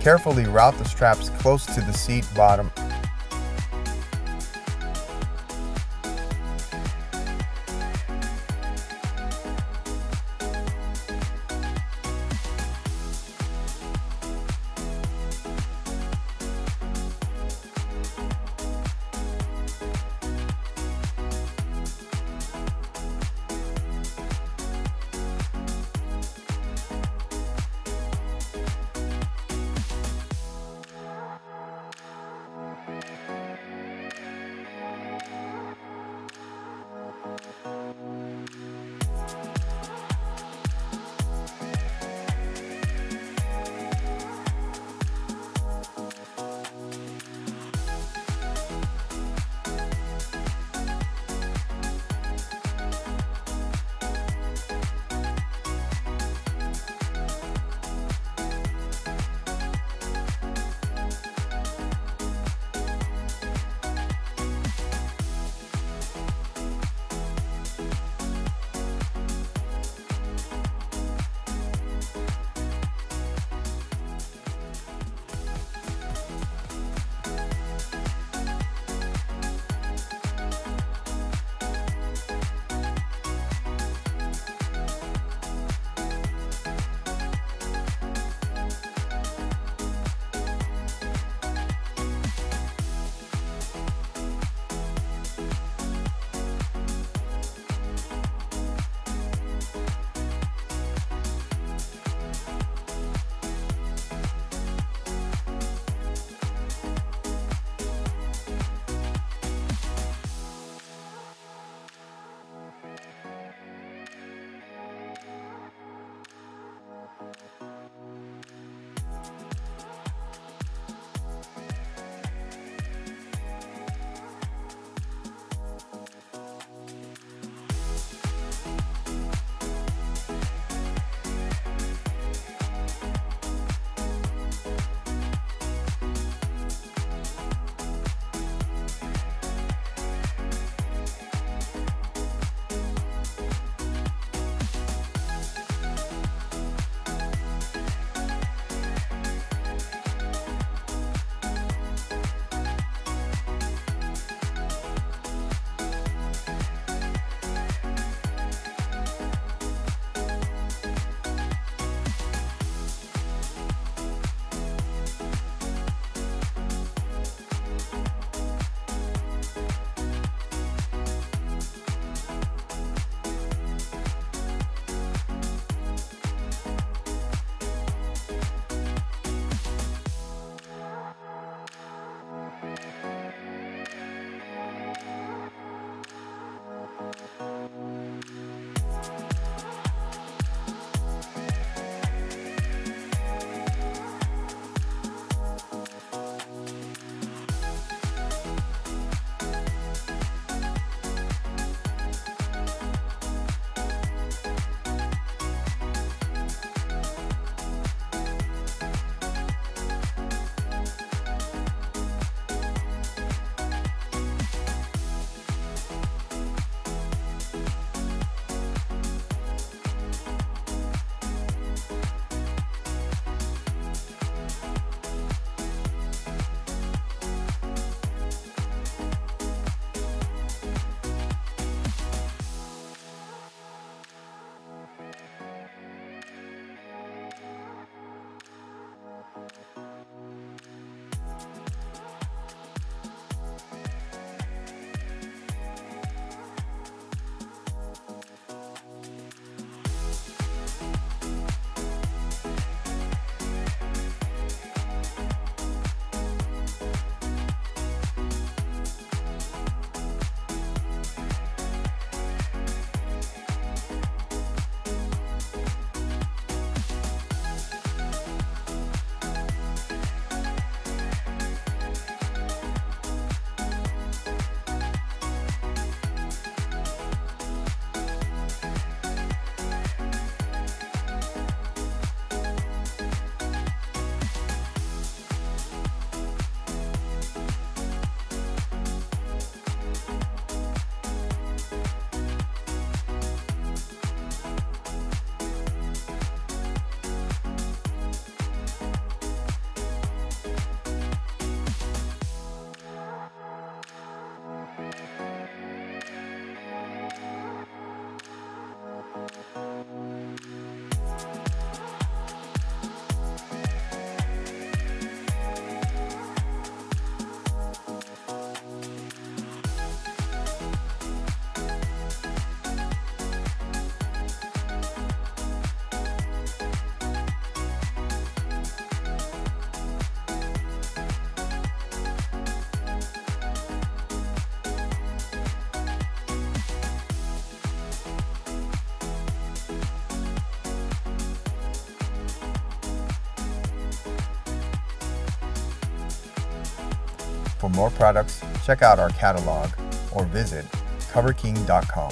Carefully route the straps close to the seat bottom. For more products, check out our catalog or visit coverking.com.